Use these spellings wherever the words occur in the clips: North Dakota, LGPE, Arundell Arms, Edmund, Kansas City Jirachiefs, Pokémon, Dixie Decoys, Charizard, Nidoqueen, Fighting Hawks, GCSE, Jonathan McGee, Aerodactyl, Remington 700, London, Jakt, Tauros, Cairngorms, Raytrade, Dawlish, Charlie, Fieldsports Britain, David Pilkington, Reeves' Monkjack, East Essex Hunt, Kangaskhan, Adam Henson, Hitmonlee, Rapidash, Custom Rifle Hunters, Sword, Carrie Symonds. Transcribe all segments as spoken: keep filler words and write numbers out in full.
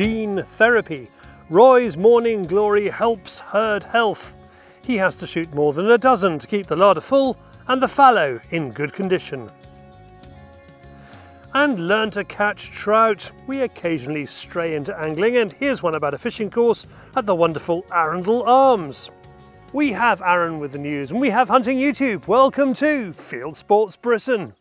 gene therapy. Roy's morning glory helps herd health. He has to shoot more than a dozen to keep the larder full and the fallow in good condition. And learn to catch trout. We occasionally stray into angling, and here's one about a fishing course at the wonderful Arundell Arms. We have Aaron with the news, and we have Hunting YouTube. Welcome to Fieldsports Britain.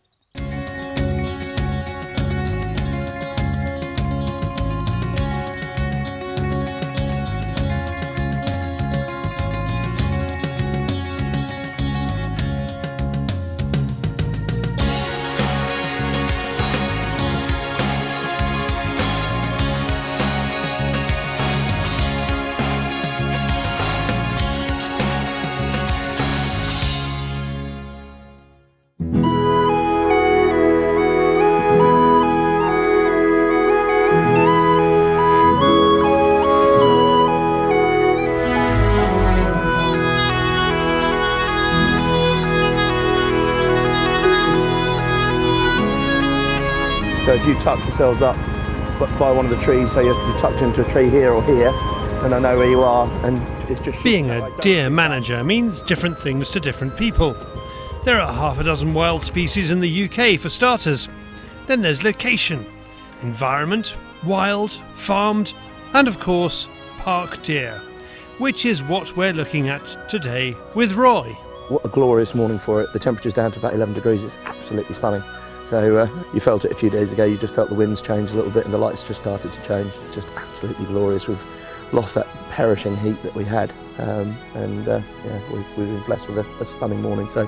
So if you tuck yourselves up by one of the trees, so you have to be tucked into a tree here or here, and I know where you are, and it's just... Being a deer manager means different things to different people. There are half a dozen wild species in the U K for starters. Then there's location, environment, wild, farmed, and of course, park deer, which is what we're looking at today with Roy. What a glorious morning for it. The temperature's down to about eleven degrees, it's absolutely stunning. So uh, you felt it a few days ago, you just felt the winds change a little bit and the lights just started to change. It's just absolutely glorious. We've lost that perishing heat that we had. Um, and uh, yeah, we've, we've been blessed with a, a stunning morning. So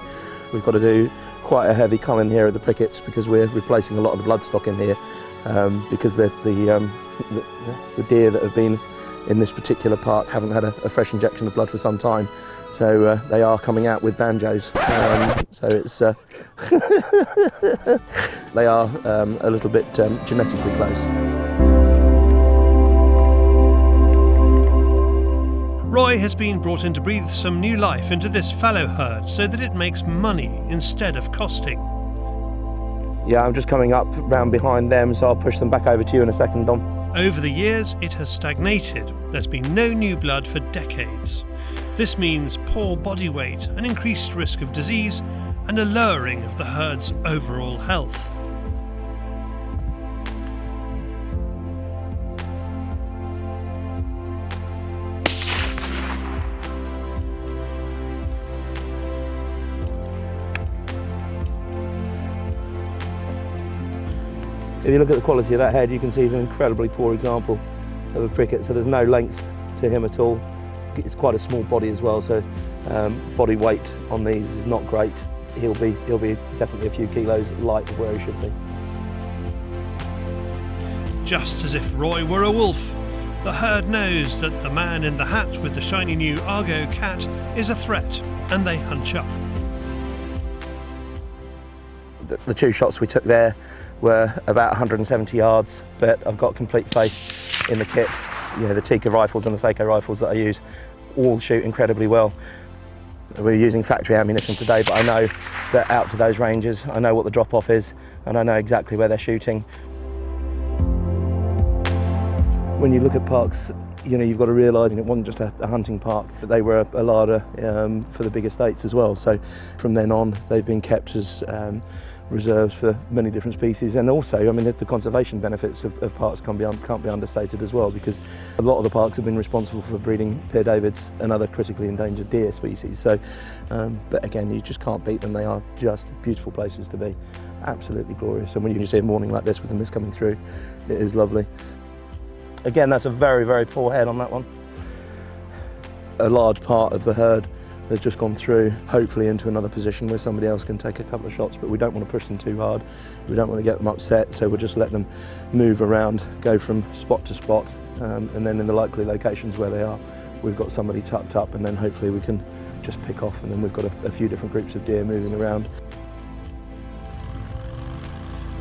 we've got to do quite a heavy culling here at the prickets because we're replacing a lot of the bloodstock in here um, because the, the, um, the, the deer that have been in this particular park haven't had a, a fresh injection of blood for some time, so uh, they are coming out with banjos. Um, so it's uh, they are um, a little bit um, genetically close. Roy has been brought in to breathe some new life into this fallow herd so that it makes money instead of costing. Yeah, I'm just coming up round behind them, so I'll push them back over to you in a second, Dom. Over the years, it has stagnated. There's been no new blood for decades. This means poor body weight, an increased risk of disease, and a lowering of the herd's overall health. If you look at the quality of that head, you can see it's an incredibly poor example of a pricket, so there's no length to him at all. It's quite a small body as well, so um, body weight on these is not great. He'll be, he'll be definitely a few kilos light of where he should be. Just as if Roy were a wolf, the herd knows that the man in the hat with the shiny new Argo cat is a threat, and they hunch up. The, the two shots we took there were about one hundred and seventy yards, but I've got complete faith in the kit. You know, the Tikka rifles and the Seiko rifles that I use all shoot incredibly well. We're using factory ammunition today, but I know that out to those ranges, I know what the drop-off is, and I know exactly where they're shooting. When you look at parks, you know, you've got to realise it wasn't just a, a hunting park, but they were a, a larder um, for the big estates as well. So from then on, they've been kept as um, reserves for many different species, and also, I mean, the, the conservation benefits of, of parks can't be, un, can't be understated as well, because a lot of the parks have been responsible for breeding Père Davids and other critically endangered deer species. So, um, but again, you just can't beat them. They are just beautiful places to be, absolutely glorious. And when you can see a morning like this with the mist coming through, it is lovely. Again, that's a very, very poor head on that one. A large part of the herd has just gone through, hopefully into another position where somebody else can take a couple of shots, but we don't want to push them too hard. We don't want to get them upset, so we'll just let them move around, go from spot to spot, um, and then in the likely locations where they are, we've got somebody tucked up, and then hopefully we can just pick off, and then we've got a, a few different groups of deer moving around.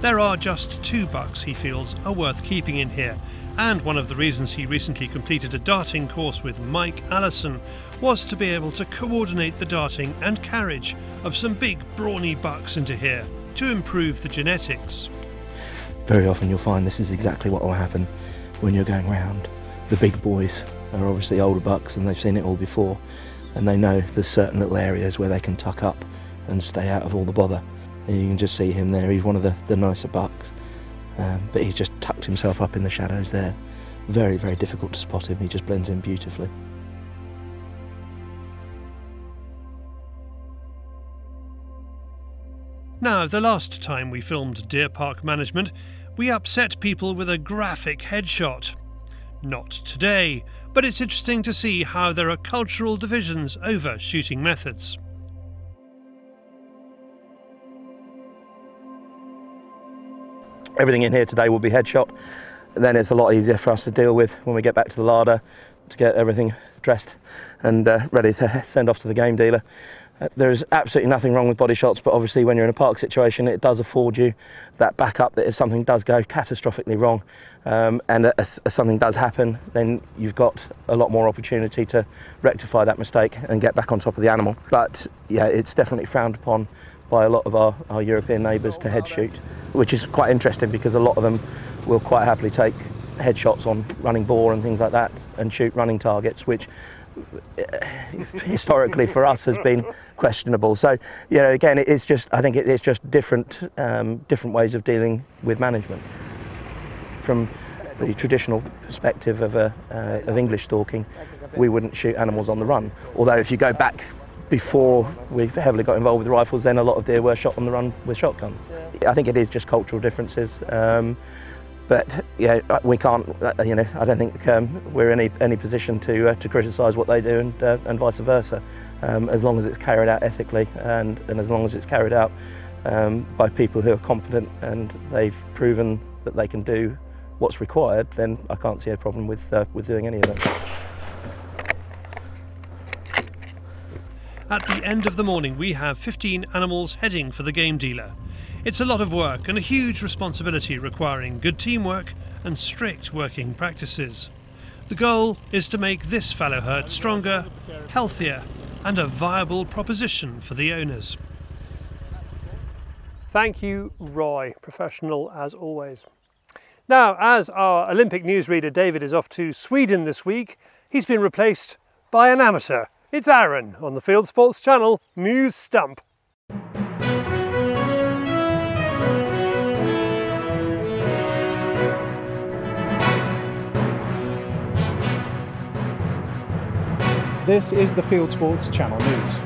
There are just two bucks he feels are worth keeping in here, and one of the reasons he recently completed a darting course with Mike Allison was to be able to coordinate the darting and carriage of some big brawny bucks into here to improve the genetics. Very often you'll find this is exactly what will happen. when you're going round. The big boys are obviously older bucks and they've seen it all before, and they know there's certain little areas where they can tuck up and stay out of all the bother. And you can just see him there, he's one of the, the nicer bucks, um, but he's just tucked himself up in the shadows there. Very, very difficult to spot him, he just blends in beautifully. Now, the last time we filmed Deer Park Management, we upset people with a graphic headshot. Not today, but it's interesting to see how there are cultural divisions over shooting methods. Everything in here today will be headshot, then it's a lot easier for us to deal with when we get back to the larder, to get everything dressed and uh, ready to send off to the game dealer. There is absolutely nothing wrong with body shots, but obviously when you're in a park situation it does afford you that backup that if something does go catastrophically wrong um, and uh, if something does happen, then you've got a lot more opportunity to rectify that mistake and get back on top of the animal. But yeah, it's definitely frowned upon by a lot of our, our European neighbours to head shoot, which is quite interesting because a lot of them will quite happily take headshots on running boar and things like that and shoot running targets, which historically for us has been questionable. So, you know, again, it is just, I think it is just different um, different ways of dealing with management. From the traditional perspective of, a, uh, of English stalking, we wouldn't shoot animals on the run. Although if you go back before we heavily got involved with rifles, then a lot of deer were shot on the run with shotguns. I think it is just cultural differences. Um, But yeah, we can't. You know, I don't think um, we're in any any position to uh, to criticise what they do, and uh, and vice versa, um, as long as it's carried out ethically and and as long as it's carried out um, by people who are competent and they've proven that they can do what's required. Then I can't see a problem with uh, with doing any of that. At the end of the morning, we have fifteen animals heading for the game dealer. It's a lot of work and a huge responsibility requiring good teamwork and strict working practices. The goal is to make this fallow herd stronger, healthier and a viable proposition for the owners. Thank you, Roy. Professional as always. Now, as our Olympic newsreader David is off to Sweden this week, he's been replaced by an amateur. It's Aaron on the Field Sports Channel News Stump. This is the Field Sports Channel News.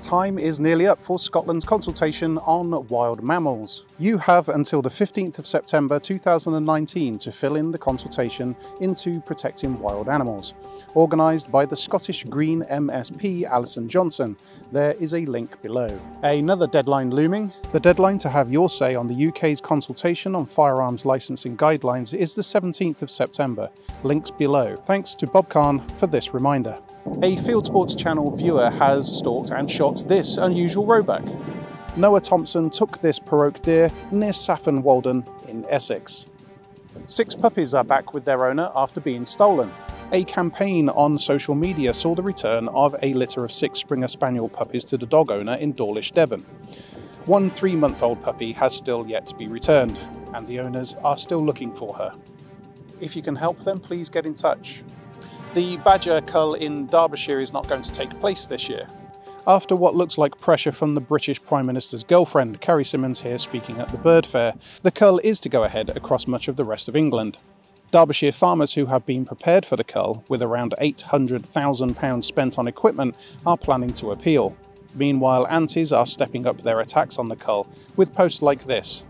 Time is nearly up for Scotland's consultation on wild mammals. You have until the fifteenth of September two thousand nineteen to fill in the consultation into protecting wild animals, organised by the Scottish Green M S P Alison Johnson. There is a link below. Another deadline looming. The deadline to have your say on the U K's consultation on firearms licensing guidelines is the seventeenth of September. Links below. Thanks to Bob Khan for this reminder. A Field Sports Channel viewer has stalked and shot this unusual roebuck. Noah Thompson took this Peroke deer near Saffron Walden in Essex. Six puppies are back with their owner after being stolen. A campaign on social media saw the return of a litter of six Springer Spaniel puppies to the dog owner in Dawlish, Devon. One three-month-old puppy has still yet to be returned, and the owners are still looking for her. If you can help them, please get in touch. The badger cull in Derbyshire is not going to take place this year. After what looks like pressure from the British Prime Minister's girlfriend, Carrie Symonds here speaking at the Bird Fair, the cull is to go ahead across much of the rest of England. Derbyshire farmers who have been prepared for the cull, with around eight hundred thousand pounds spent on equipment, are planning to appeal. Meanwhile, antis are stepping up their attacks on the cull, with posts like this.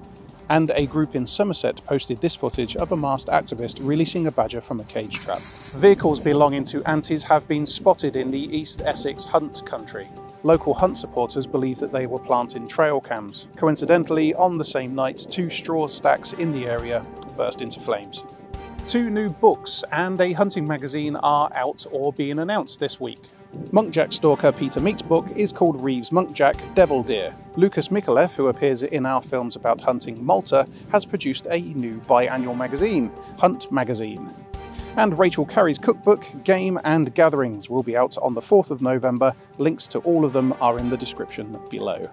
And a group in Somerset posted this footage of a masked activist releasing a badger from a cage trap. Vehicles belonging to antis have been spotted in the East Essex Hunt country. Local Hunt supporters believe that they were planting trail cams. Coincidentally, on the same night, two straw stacks in the area burst into flames. Two new books and a hunting magazine are out or being announced this week. Monkjack stalker Peter Meek's book is called Reeves' Monkjack, Devil Deer. Lucas Mikalev, who appears in our films about hunting Malta, has produced a new biannual magazine, Hunt Magazine. And Rachel Carey's cookbook, Game and Gatherings, will be out on the fourth of November. Links to all of them are in the description below.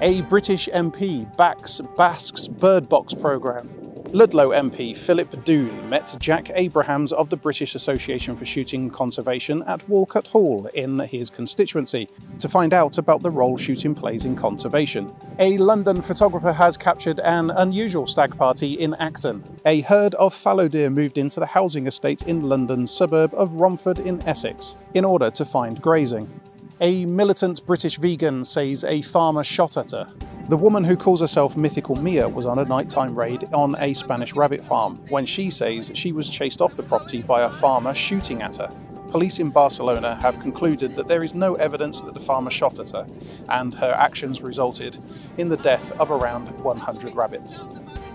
A British M P backs Basque's Bird Box programme. Ludlow M P Philip Dunne met Jack Abrahams of the British Association for Shooting Conservation at Walcot Hall in his constituency to find out about the role shooting plays in conservation. A London photographer has captured an unusual stag party in Acton. A herd of fallow deer moved into the housing estate in London's suburb of Romford in Essex in order to find grazing. A militant British vegan says a farmer shot at her. The woman who calls herself Mythical Mia was on a nighttime raid on a Spanish rabbit farm when she says she was chased off the property by a farmer shooting at her. Police in Barcelona have concluded that there is no evidence that the farmer shot at her, and her actions resulted in the death of around one hundred rabbits.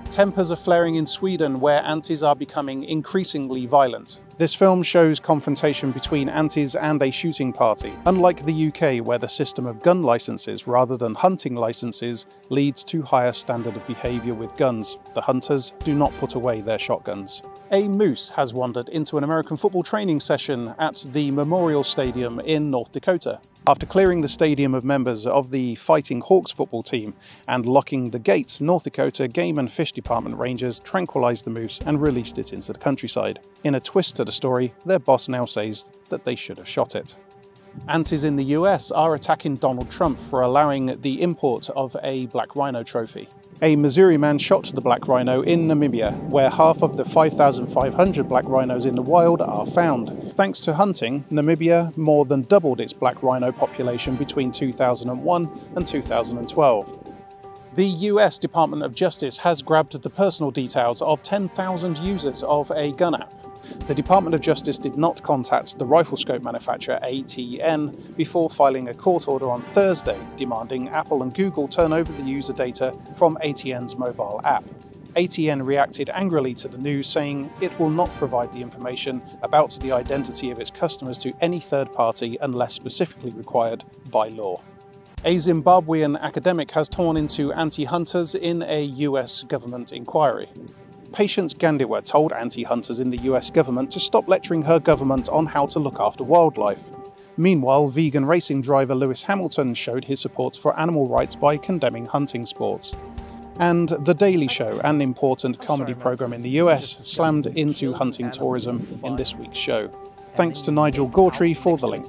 Tempers are flaring in Sweden, where antis are becoming increasingly violent. This film shows confrontation between antis and a shooting party. Unlike the U K, where the system of gun licenses rather than hunting licenses leads to higher standard of behaviour with guns, the hunters do not put away their shotguns. A moose has wandered into an American football training session at the Memorial Stadium in North Dakota. After clearing the stadium of members of the Fighting Hawks football team and locking the gates, North Dakota Game and Fish Department rangers tranquilised the moose and released it into the countryside. In a twist to the story, their boss now says that they should have shot it. Antis in the U S are attacking Donald Trump for allowing the import of a black rhino trophy. A Missouri man shot the black rhino in Namibia, where half of the five thousand five hundred black rhinos in the wild are found. Thanks to hunting, Namibia more than doubled its black rhino population between two thousand one and two thousand twelve. The U S Department of Justice has grabbed the personal details of ten thousand users of a gun app. The Department of Justice did not contact the rifle scope manufacturer A T N before filing a court order on Thursday demanding Apple and Google turn over the user data from A T N's mobile app. A T N reacted angrily to the news, saying it will not provide the information about the identity of its customers to any third party unless specifically required by law. A Zimbabwean academic has torn into anti-hunters in a U S government inquiry. Patience Gandiwa told anti-hunters in the U S government to stop lecturing her government on how to look after wildlife. Meanwhile, vegan racing driver Lewis Hamilton showed his support for animal rights by condemning hunting sports. And The Daily Show, an important comedy program in the U S, slammed into hunting tourism in this week's show. Thanks to Nigel Gautry for the link.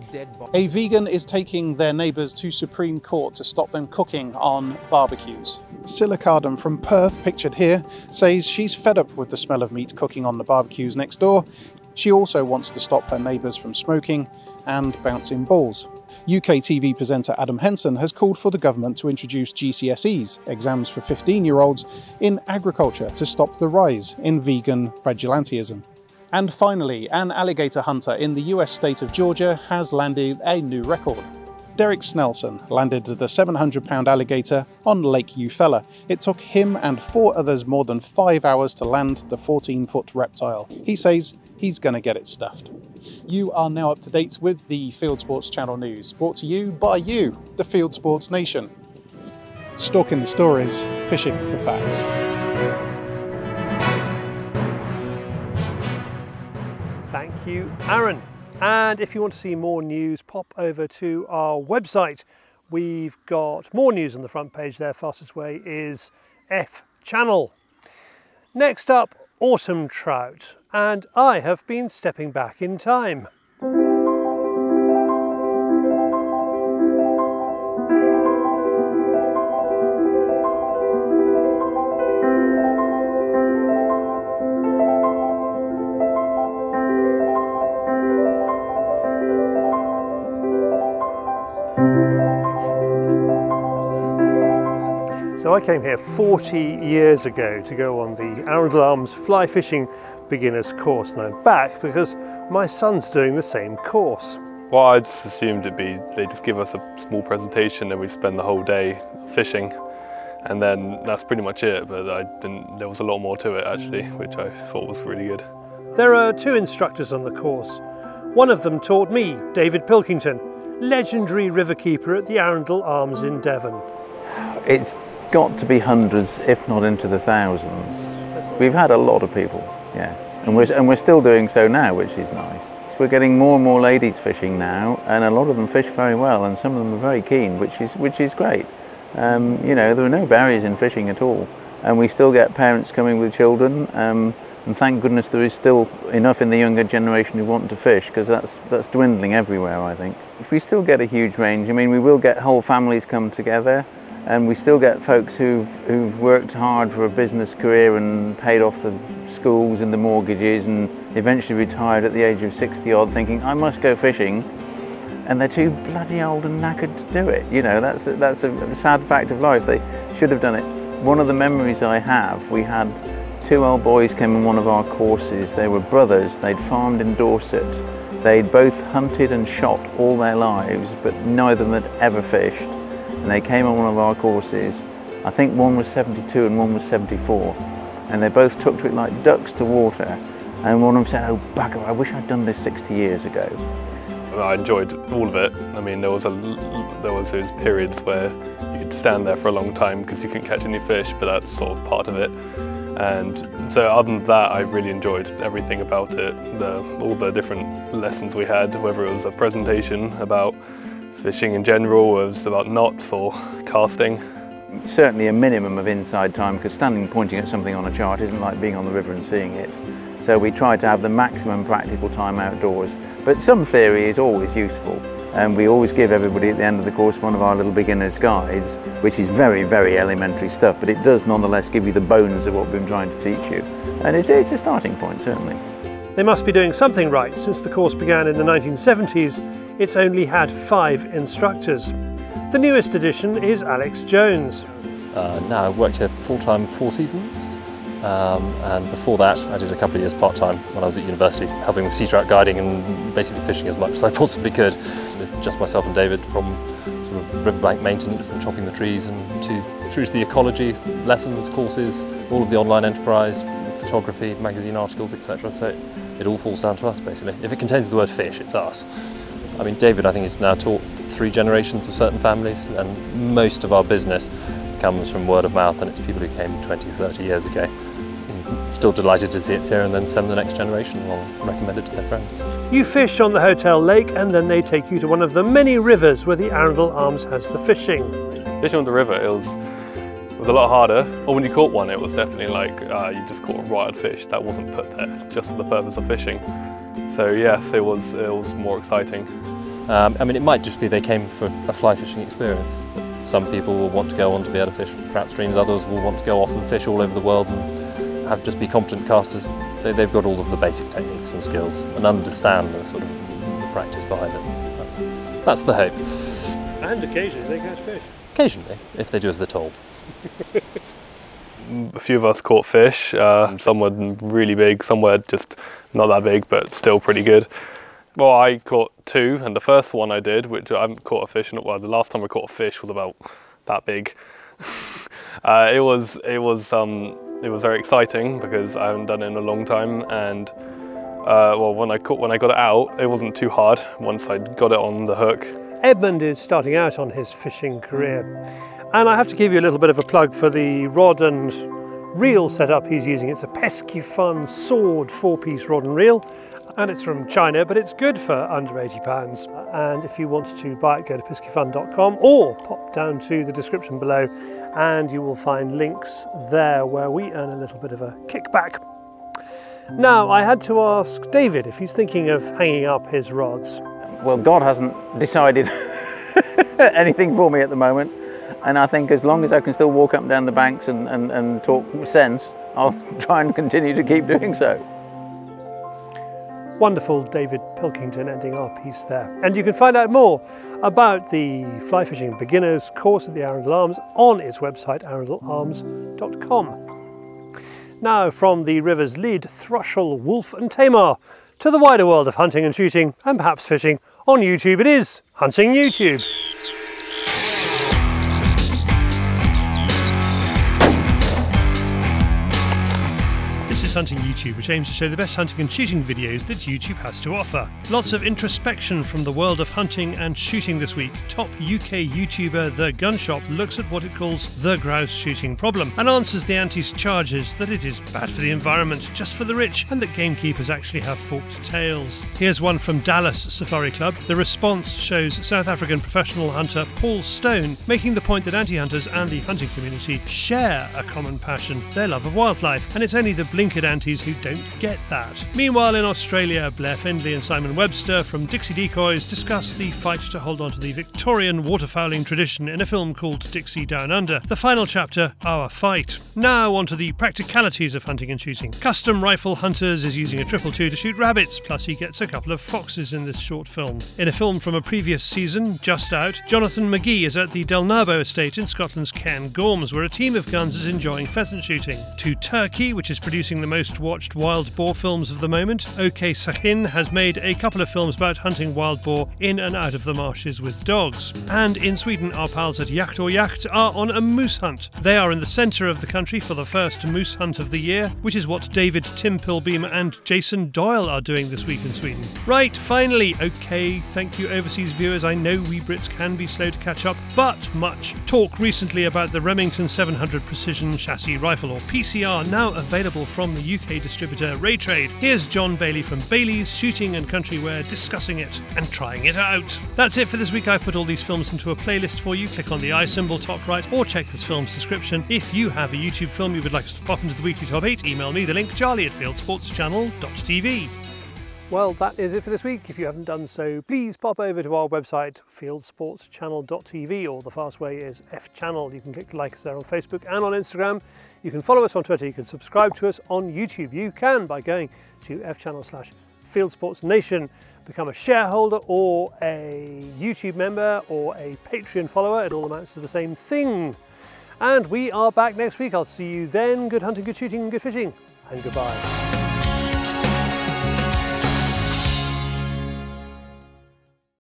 A vegan is taking their neighbours to Supreme Court to stop them cooking on barbecues. Silicardum from Perth, pictured here, says she's fed up with the smell of meat cooking on the barbecues next door. She also wants to stop her neighbours from smoking and bouncing balls. U K T V presenter Adam Henson has called for the government to introduce G C S Es, exams for fifteen-year-olds, in agriculture to stop the rise in vegan vigilantism. And finally, an alligator hunter in the U S state of Georgia has landed a new record. Derek Snelson landed the seven hundred pound alligator on Lake Eufaula. It took him and four others more than five hours to land the fourteen-foot reptile. He says he's going to get it stuffed. You are now up to date with the Fieldsports Channel News, brought to you by you, the Fieldsports Nation. Stalking the stories, fishing for facts. Thank you, Aaron. And if you want to see more news, pop over to our website. We've got more news on the front page there. Fastest way is F Channel. Next up, autumn trout. And I have been stepping back in time. I came here forty years ago to go on the Arundell Arms fly fishing beginners course, and I'm back because my son's doing the same course. Well, I just assumed it'd be they just give us a small presentation and we spend the whole day fishing, and then that's pretty much it. But I didn't. There was a lot more to it actually, which I thought was really good. There are two instructors on the course. One of them taught me, David Pilkington, legendary riverkeeper at the Arundell Arms in Devon. It's got to be hundreds, if not into the thousands. We've had a lot of people, yes, and we're, and we're still doing so now, which is nice. So we're getting more and more ladies fishing now, and a lot of them fish very well, and some of them are very keen, which is, which is great. Um, you know, there are no barriers in fishing at all. and we still get parents coming with children, um, and thank goodness there is still enough in the younger generation who want to fish, because that's, that's dwindling everywhere, I think. We still get a huge range. I mean, we will get whole families come together, and we still get folks who've, who've worked hard for a business career and paid off the schools and the mortgages and eventually retired at the age of sixty odd thinking, I must go fishing, and they're too bloody old and knackered to do it. You know, that's a, that's a sad fact of life. They should have done it. One of the memories I have, we had two old boys came in one of our courses. They were brothers, they'd farmed in Dorset. They'd both hunted and shot all their lives, but neither of them had ever fished. And they came on one of our courses. I think one was seventy-two and one was seventy-four. And they both took to it like ducks to water. And one of them said, oh, bugger, I wish I'd done this sixty years ago. I enjoyed all of it. I mean, there was a, there was those periods where you could stand there for a long time because you couldn't catch any fish, but that's sort of part of it. And so other than that, I really enjoyed everything about it. The, all the different lessons we had, whether it was a presentation about fishing in general, or it was about knots or casting. Certainly a minimum of inside time, because standing pointing at something on a chart isn't like being on the river and seeing it. So we try to have the maximum practical time outdoors. But some theory is always useful, and we always give everybody at the end of the course one of our little beginner's guides, which is very, very elementary stuff, but it does nonetheless give you the bones of what we've been trying to teach you. And it's, it's a starting point, certainly. They must be doing something right. Since the course began in the nineteen seventies, it's only had five instructors. The newest addition is Alex Jones. Uh, now I've worked here full-time four seasons. Um, and before that, I did a couple of years part-time when I was at university, helping with sea trout guiding and basically fishing as much as I possibly could. It's just myself and David, from sort of riverbank maintenance and chopping the trees and to, through to the ecology lessons, courses, all of the online enterprise, photography, magazine articles, et cetera. So it all falls down to us, basically. If it contains the word fish, it's us. I mean, David, I think, has now taught three generations of certain families, and most of our business comes from word of mouth, and it's people who came twenty, thirty years ago. Still delighted to see it's here and then send the next generation along, recommend it to their friends. You fish on the hotel lake and then they take you to one of the many rivers where the Arundell Arms has the fishing. Fishing on the river, it was, it was a lot harder. Or when you caught one, it was definitely like uh, you just caught a wild fish that wasn't put there just for the purpose of fishing. So yes, it was, it was more exciting. Um, I mean, it might just be they came for a fly fishing experience. Some people will want to go on to be able to fish trout streams, others will want to go off and fish all over the world and have just be competent casters. They, they've got all of the basic techniques and skills and understand the sort of the practice behind it. That's, that's the hope. And occasionally they catch fish. Occasionally, if they do as they're told. A few of us caught fish. Uh, some were really big, some were just not that big, but still pretty good. Well, I caught two, and the first one I did, which I haven't caught a fish in, well, the last time I caught a fish was about that big. uh, it was, it was, um, It was very exciting because I haven't done it in a long time, and uh, well, when I caught, when I got it out, it wasn't too hard once I got it on the hook. Edmund is starting out on his fishing career, and I have to give you a little bit of a plug for the rod and reel setup he's using. It's a pesky fun sword four-piece rod and reel, and it's from China, but it's good for under eighty pounds. And if you want to buy it, go to pesky fun dot com or pop down to the description below and you will find links there where we earn a little bit of a kickback. Now, I had to ask David if he's thinking of hanging up his rods. Well, God hasn't decided anything for me at the moment. And I think as long as I can still walk up and down the banks and, and, and talk sense, I'll try and continue to keep doing so. Wonderful David Pilkington ending our piece there. And you can find out more about the Fly Fishing Beginners course at the Arundell Arms on its website, arundell arms dot com. Now from the river's lead, Thrushel, Wolf and Tamar, to the wider world of hunting and shooting and perhaps fishing on YouTube. It is Hunting YouTube. This is Hunting YouTube, which aims to show the best hunting and shooting videos that YouTube has to offer. Lots of introspection from the world of hunting and shooting this week. Top U K YouTuber The Gunshop looks at what it calls the grouse shooting problem and answers the anti's charges that it is bad for the environment, just for the rich, and that gamekeepers actually have forked tails. Here's one from Dallas Safari Club. The response shows South African professional hunter Paul Stone making the point that anti-hunters and the hunting community share a common passion, their love of wildlife, and it's only the blinkered antis who don't get that. Meanwhile, in Australia, Blair Findlay and Simon Webster from Dixie Decoys discuss the fight to hold on to the Victorian waterfowling tradition in a film called Dixie Down Under, the final chapter, Our Fight. Now onto the practicalities of hunting and shooting. Custom Rifle Hunters is using a triple two to shoot rabbits, plus he gets a couple of foxes in this short film. In a film from a previous season, just out, Jonathan McGee is at the Delnabo estate in Scotland's Cairngorms, where a team of guns is enjoying pheasant shooting. To Turkey, which is producing the most watched wild boar films of the moment, OK Sahin has made a couple of films about hunting wild boar in and out of the marshes with dogs. And in Sweden, our pals at Jakt or Jakt are on a moose hunt. They are in the centre of the country for the first moose hunt of the year, which is what David Tim Pilbeam and Jason Doyle are doing this week in Sweden. Right, finally, OK, thank you overseas viewers, I know we Brits can be slow to catch up, but much talk recently about the Remington seven hundred Precision Chassis Rifle, or P C R, now available from the U K distributor Raytrade. Here's John Bailey from Bailey's Shooting and Country Wear discussing it and trying it out. That's it for this week. I've put all these films into a playlist for you. Click on the eye symbol top right or check this film's description. If you have a YouTube film you would like us to pop into the weekly top eight, email me the link, charlie at fieldsportschannel dot t v. Well, that is it for this week. If you haven't done so, please pop over to our website, fieldsportschannel dot t v, or the fast way is F channel. You can click to like us there on Facebook and on Instagram. You can follow us on Twitter. You can subscribe to us on YouTube. You can, by going to F channel slash fieldsportsnation, become a shareholder or a YouTube member or a Patreon follower. It all amounts to the same thing. And we are back next week. I'll see you then. Good hunting, good shooting, good fishing, and goodbye.